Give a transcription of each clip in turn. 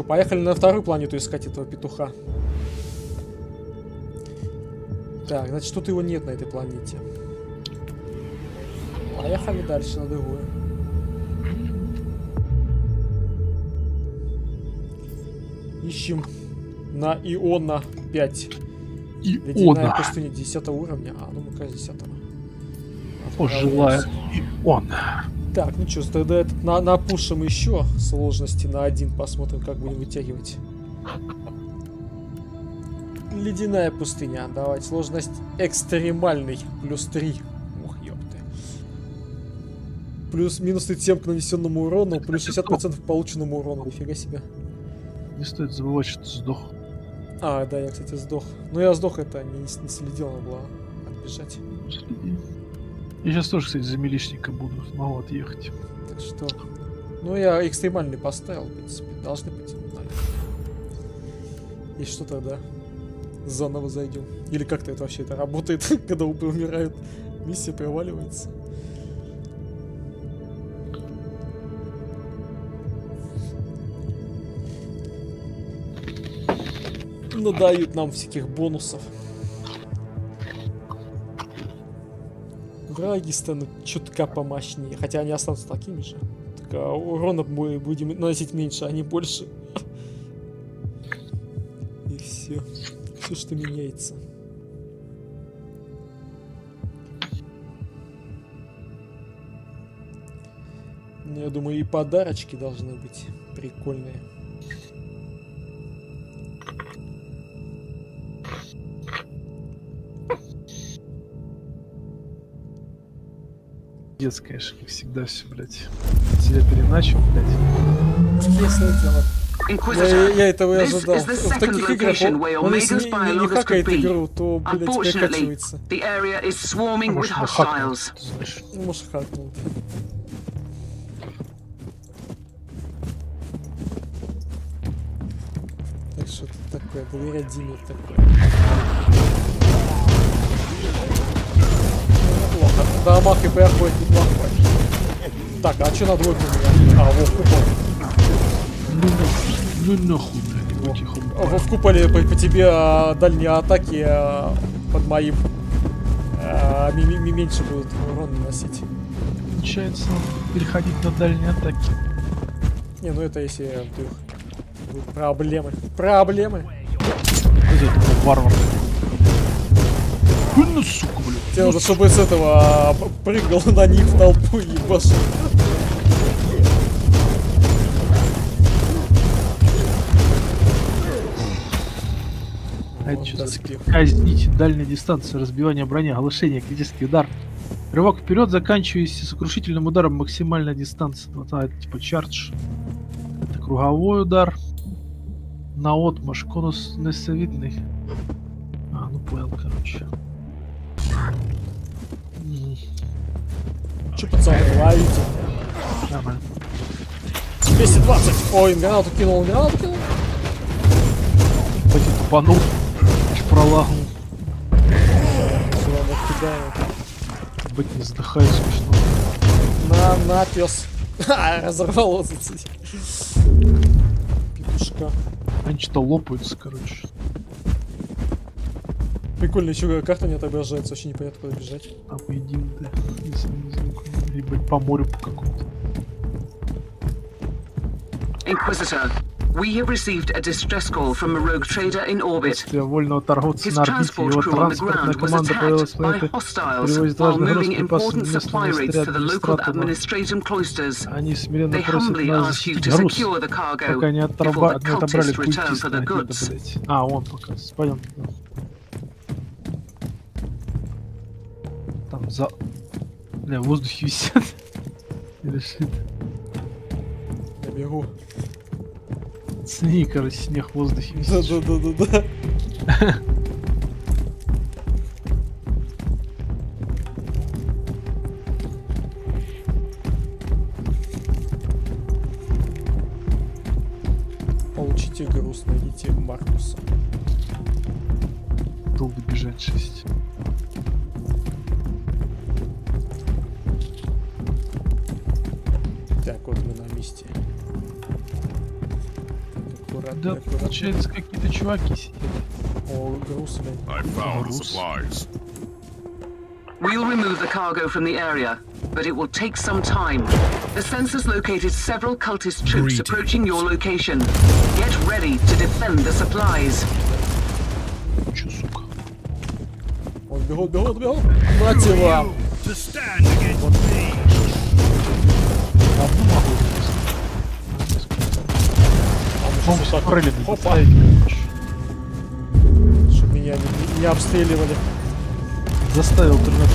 Что, поехали на вторую планету искать этого петуха. Так, значит, тут его нет на этой планете. Поехали дальше на другую. Ищем на Иона 5. Ледяная пустыня 10 уровня. А, ну мы как 10. Пожелаю Иона. Так, ну что, тогда этот напушим еще сложности на 1. Посмотрим, как будем вытягивать. Ледяная пустыня. Давайте, сложность экстремальный. Плюс 3. Ох, ёпты. Плюс минус 37 к нанесенному урону, плюс 60% к полученному урону. Нифига себе. Не стоит забывать, что ты сдох. А, да, я, кстати, сдох. Но я сдох, это не следил, надо было отбежать. Я сейчас тоже, кстати, за милишника буду снова отъехать. Так что... Ну, я экстремальный поставил, в принципе. Должны потянуть, наверное. И что тогда? Заново зайдем. Или как-то это вообще это работает, когда умирают. Миссия проваливается. Ну, дают нам всяких бонусов. Враги станут чутка помощнее. Хотя они останутся такими же. Так, а урона мы будем наносить меньше, а не больше. И все. Все, что меняется. Ну, я думаю, и подарочки должны быть прикольные. Пиздец, конечно, как всегда все, блядь. Тебя переначал, блядь. Интересное дело. Я этого и ожидал. В таких играх он если не хакает игру, то, блядь, прокачивается. Может, хакнул, слышишь? Может, хакнул. Так, что тут такое? Доверять Диме такое. Дамаг и ПР будет неплохой. Так, а что на двойку у меня? А, во, в куполе. Ну нахуй, блядь, тихо. Во, в куполе по тебе дальние атаки под моим меньше будут урон наносить. Получается, переходить на дальние атаки. Не, ну это если вдруг проблемы. Проблемы. Где такой варвар? Ну, сука, блядь. Тебе надо, чтобы с этого прыгал на них в толпу и ебашил. А это что за казнить, дальняя дистанция, разбивание брони, оглушение, критический удар. Рывок вперед, заканчиваясь сокрушительным ударом, максимальная дистанция. Вот, а, это типа чардж. Это круговой удар. Наотмашь, конус несовидный. А, ну понял, короче. Че, пацаны, ловите? Нормально. 220! Ой, гранату кинул, гранату кинул. Пойди тупанул. Аж пролагнул. Все, ладно, кидаю. Быть не задыхаю, смешно. На, пес. Ха, разорвало зацепить. Петушка. Они что-то лопаются, короче. Прикольно, еще карта не отображается, вообще непонятно, куда бежать. А поедим, да, если не звук. Либо по морю по какому-то. Inquisitor, we have received a distress call from a rogue trader in orbit. Вольного торговца на орбите, его транспортная команда появилась с планеты, привозит важные грузы, припасы в местные отряды администратора. Они смиренно просят нас защитить груз, пока не отобрали культиста. А, он пока, пойдем. За... Бля, в воздухе висят. Или что это? Я бегу. Цени, короче, снег в воздухе висит. Да. Получите груз, найдите Маркуса. Долго бежать 6. Так, вот мы на месте. аккуратно. Да, аккуратно. Получается, какие-то чуваки сидят. О, груз, блядь. We'll remove the cargo from the area, but it will take some time. The sensors located several cultist troops approaching your location. Get ready to defend the supplies. Че, сука? Он бегут, бегут, бегут. Мать его. Бомбус открыли. Опа. Чтобы меня не обстреливали. Заставил интернет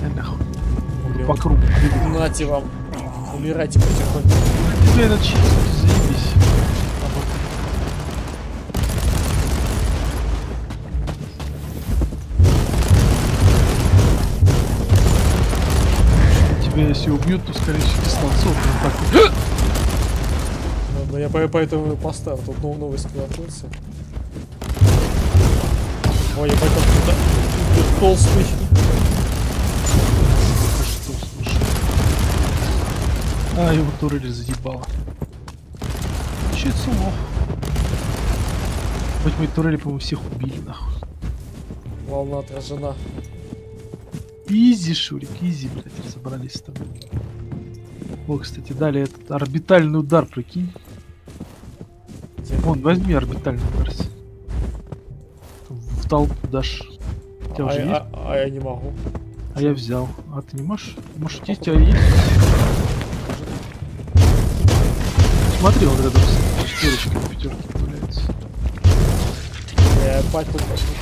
прыгать. По кругу. Нате вам. Умирайте потихоньку. Теперь это чисто. Заебись. Тебя если убьют, то скорее всего дистанционно. Ну я поэтому поставил. Тут новый скилл открылся. Ой, я потом туда толстый. Что, слушай? А, его турель заебала. Че сумов? Хоть мы турели, по-моему, всех убили, нахуй. Волна отражена. Изи, Шурик, изи, блядь, разобрались с тобой. О, кстати, дали этот орбитальный удар, прикинь. Вон, возьми орбитальный удар. Толпу дашь. Тебя уже есть? А я не могу. А что? Я взял. А ты не можешь? Может есть, а есть? Смотри, он рядом с четверочкой, пятерки появляется. Пальцы пошли.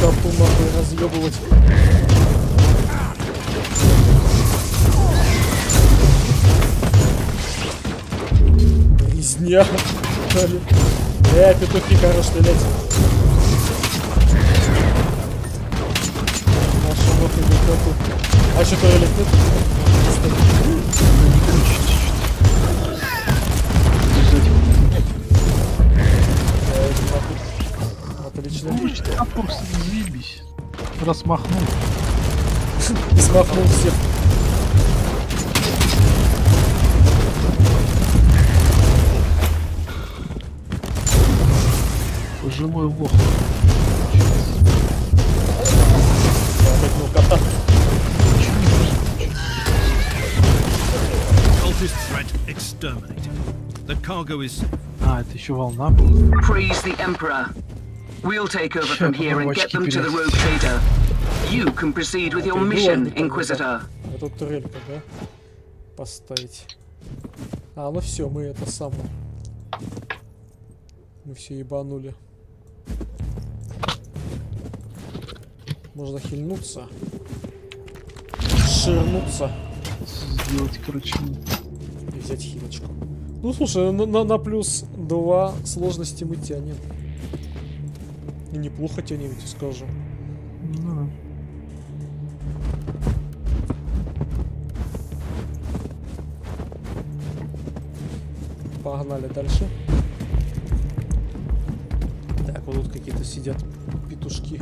Толпу могу разъебывать. Дня. Петухи хорош стрелять. А что то летит? Отлично. А просто не заебись. Размахнул. И смахнул всех. Живой лох. А, это еще волна была. Эту турельку, да? Поставить. А, ну все, мы это самое. Мы все ебанули. Можно хильнуться, ширнуться, сделать, короче, и взять хилочку. Ну слушай, на плюс 2 сложности мы тянем. И неплохо тянем, я тебе скажу. Ну. Погнали дальше. Так, вот тут какие-то сидят петушки.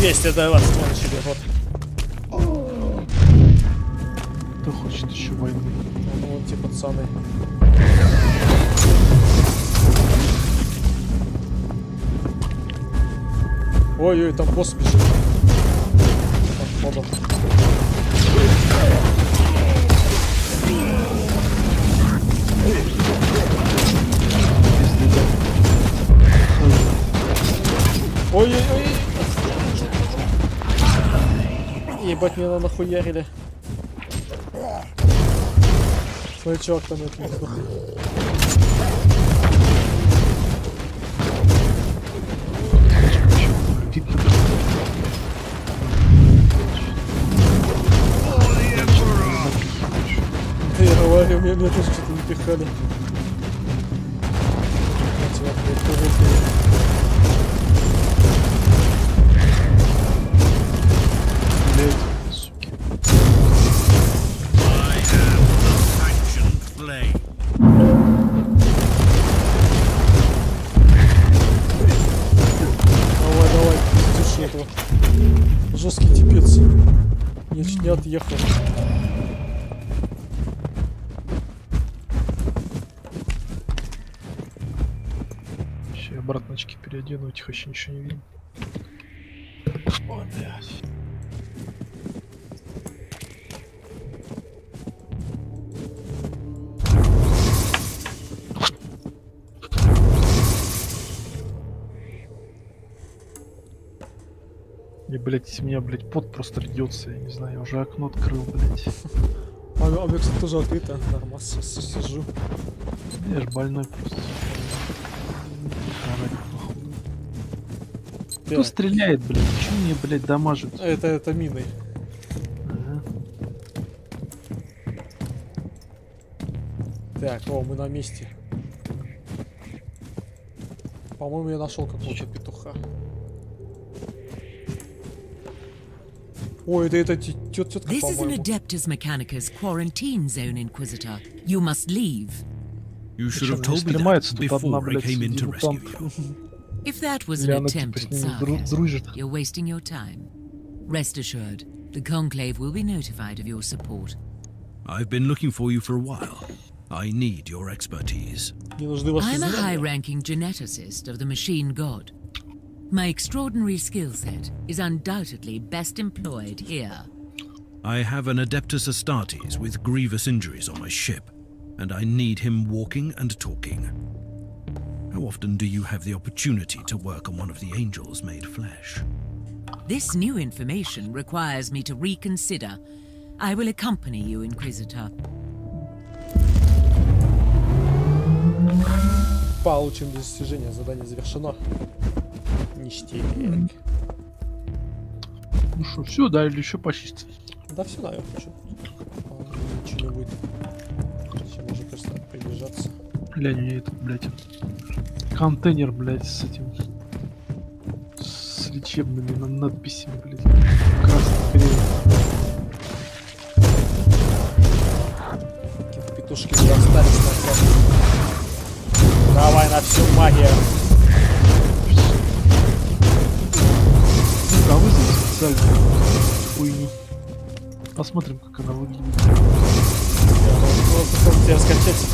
200, давай вас смотри себе, вот. Кто хочет еще войны? Ну, вот те пацаны. Ой-ой, там босс бежит. Подходом. Ой-ой-ой. Ебать, меня нахуярили. Смотри, чувак там это. Да я говорю, мне на то, что-то не пихали. жесткий типец. Я чуть не отъехал. Сейчас обратно очки переодену, этих вообще ничего не видно. О, блядь. И, блядь, из меня, блядь, пот просто льется, я не знаю, я уже окно открыл, блядь. А у меня, кстати, тоже открыто, нормально, сижу. Я ж больной просто. Кто стреляет, блядь? Почему мне, блядь, дамажит? Это миной. Ага. Так, о, мы на месте. По-моему, я нашел какого-то петуха. Ой, это тетка, по-моему. This is an Adeptus Mechanicus quarantine zone, Inquisitor. You must leave. You should have told me that before I came in to rescue you. If that was an attempt at sarcasm, you're wasting your time. Rest assured, the Conclave will be notified of your support. I've been looking for you for a while. I need your expertise. I'm a high-ranking geneticist of the Machine God. My extraordinary skill set is undoubtedly best employed here. I have an Adeptus Astartes with grievous injuries on my ship, and I need him walking and talking. How often do you have the opportunity to work on one of the angels made flesh? This new information requires me to reconsider. I will accompany you, Inquisitor. Получено достижение. Задание завершено. Ну что, все, да, или еще почистить? Да, все, да, я хочу. Ничего не будет. Сейчас уже просто приближаться. Бля, не этот, блядь, контейнер, блядь, с этим, с лечебными надписями, блядь. Красный период. Какие-то петушки достались. Давай на всю магию. Хуйни. Посмотрим, как она выглядит. Тебя раскачать.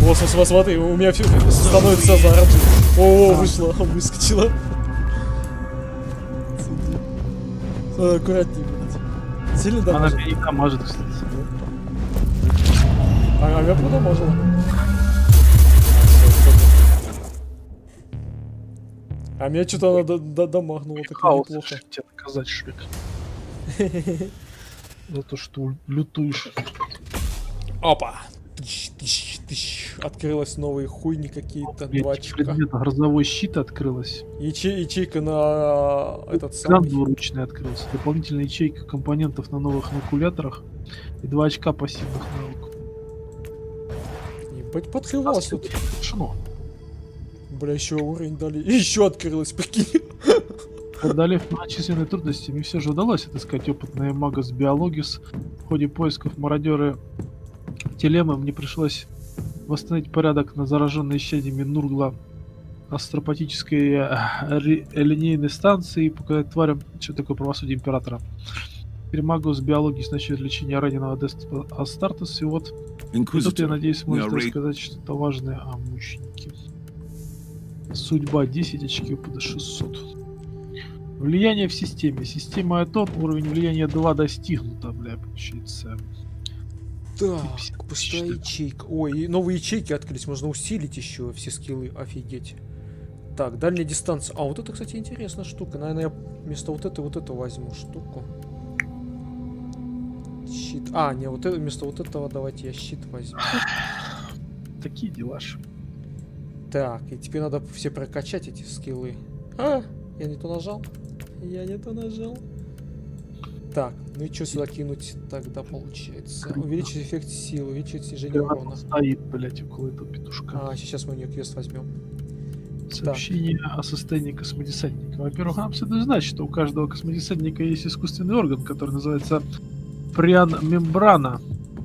Вот, смотри, у меня все становится заражено. О, вышла, выскочила. Аккуратнее, блядь. Сильно дамажит? Она меня не дамажит, кстати. А я продамажила. А меня что-то она домахнула, так неплохо. Тебе наказать, Швед. За то, что лютуешь. Опа! Открылась новые хуйни какие-то, два очка. Грозовой щит открылась. Ячейка на этот самый. Двуручный открылся. Дополнительная ячейка компонентов на новых инокуляторах. И 2 очка пассивных наук. Ебать, подхрывалась тут. Бля, еще уровень дали. И еще открылась, прикинь. Преодолев многочисленные трудности, мне все же удалось отыскать опытные магас биологис. В ходе поисков мародеры Телемы мне пришлось восстановить порядок на зараженной щадями Нургла астропатической линейной станции и показать тварям, что такое правосудие императора. Теперь магас биологис насчет лечения раненого Адепта Астартес. И вот тут, я надеюсь, может рассказать что-то важное о мученике. Судьба 10 очки под 600. Влияние в системе. Система АТО. Уровень влияния 2 достигнуто, бля, получается. Так, пустая ячейка. Ой, новые ячейки открылись. Можно усилить еще все скиллы. Офигеть. Так, дальняя дистанция. А вот это, кстати, интересная штука. Наверное, я вместо вот это возьму штуку. Щит. А, не, вот это вместо вот этого давайте я щит возьму. Такие дела ж. Так, и теперь надо все прокачать эти скиллы. А, я не то нажал. Так, ну и что сюда кинуть тогда получается? Круто. Увеличить эффект силы, увеличить снижение урона. Стоит, блядь, около этого петушка. А, сейчас мы у нее квест возьмем. Сообщение о состоянии космодесантника. Во-первых, нам следует знать, что у каждого космодесантника есть искусственный орган, который называется приан-мембрана.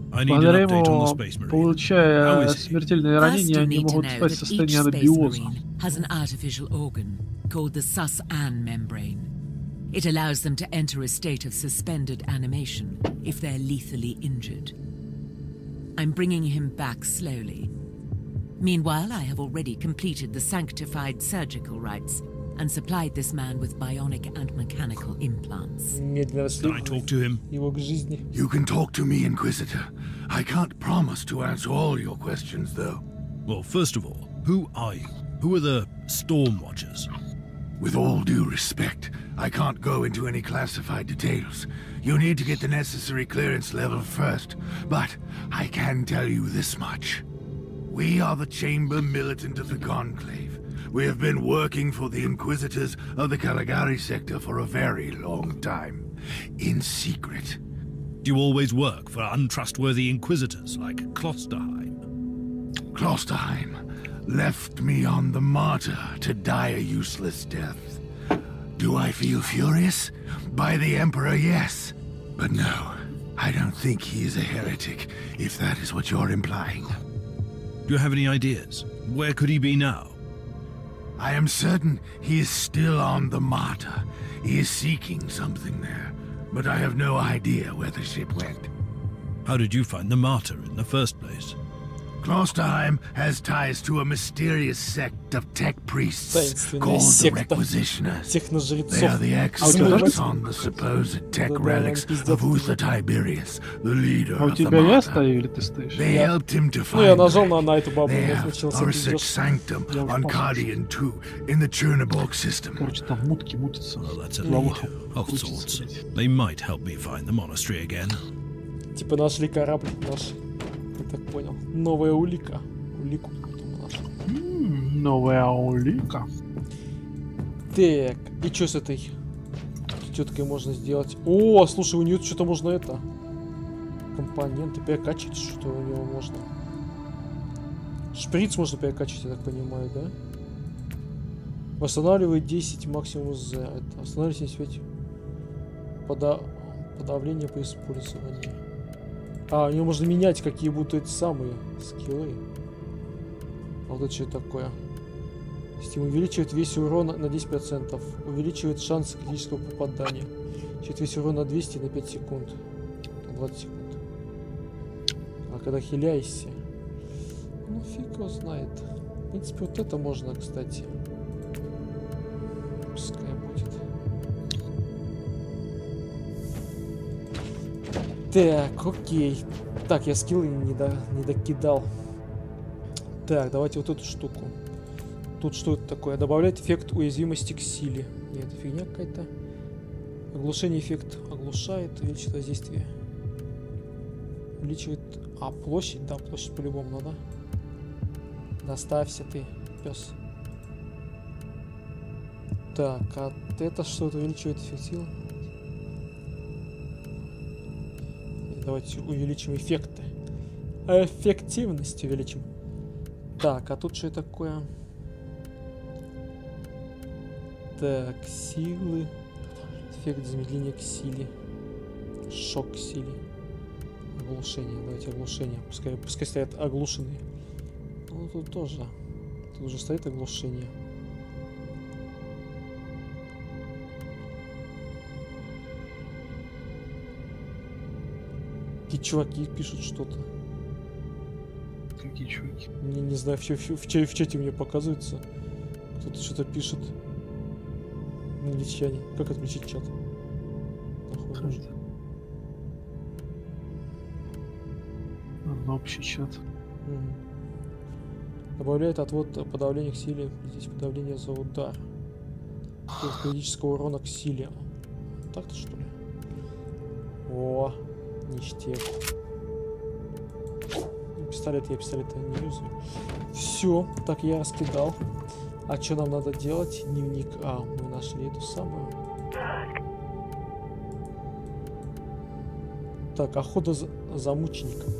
Благодаря ему, получая смертельные ранения, они могут встать в состояние анабиоза. Sus-An-Membrane It allows them to enter a state of suspended animation if they're lethally injured. I'm bringing him back slowly. Meanwhile, I have already completed the sanctified surgical rites and supplied this man with bionic and mechanical implants. Can I talk to him? You can talk to me, Inquisitor. I can't promise to answer all your questions, though. Well, first of all, who are you? Who are the Stormwatchers? With all due respect, I can't go into any classified details. You need to get the necessary clearance level first, but I can tell you this much. We are the Chamber Militant of the Conclave. We have been working for the Inquisitors of the Caligari Sector for a very long time, in secret. Do you always work for untrustworthy Inquisitors like Klosterheim? Klosterheim left me on the Martyr to die a useless death. Do I feel furious? By the Emperor, yes. But no, I don't think he is a heretic, if that is what you're implying. Do you have any ideas? Where could he be now? I am certain he is still on the Martyr. He is seeking something there, but I have no idea where the ship went. How did you find the Martyr in the first place? Klosterheim has ties to a mysterious sect of tech priests called the Requisitioners. They are the experts on the supposed tech relics of Uther Tiberius, the leader of the Martyr. They helped him to find them. They have a research sanctum on Cardian Two in the Chernobog System. Well, that's a lot of sorts. They might help me find the monastery again. Так понял. Новая улика. Улику потом нашел. Новая улика. Так, и что с этой теткой можно сделать? О, слушай, у нее что-то можно это. Компоненты перекачать, что у него можно. Шприц можно перекачать, я так понимаю, да? Восстанавливает 10 максимум за это. Останавливает 75. Подавление при использовании. А, у него можно менять, какие будут эти самые скиллы. А вот это что такое? Steam увеличивает весь урон на 10%. Увеличивает шанс критического попадания. Чуть весь урон на 200 на 5 секунд. На 20 секунд. А когда хиляешься... Ну фиг его знает. В принципе, вот это можно, кстати. Пускай будет. Так, окей. Так, я скиллы не докидал. Так, давайте вот эту штуку. Тут что это такое? Добавляет эффект уязвимости к силе. Нет, это фигня какая-то. Оглушение эффект оглушает, увеличит воздействие. Увеличивает... А, площадь? Да, площадь по-любому надо. Доставься ты, пес. Так, а это что-то увеличивает эффект силы? Давайте увеличим эффекты. Эффективность увеличим. Так, а тут что такое? Так, силы. Эффект замедления к силе. Шок к силе. Оглушение. Давайте оглушение. Пускай стоят оглушенные. Ну, тут тоже. Тут уже стоит оглушение. Какие чуваки пишут что-то. Какие чуваки? Не знаю, в чате мне показывается. Кто-то что-то пишет. Англичане. Как отключить чат? Нахуй. Ладно, общий чат. Угу. Добавляет отвод подавления к силе. Здесь подавление за удар. Критического урона к силе. Так-то что ли? О. Ништяк. Я пистолета не юзаю. Все, так я раскидал. А что нам надо делать? Дневник. А, мы нашли эту самую. Так, охота за мучеником.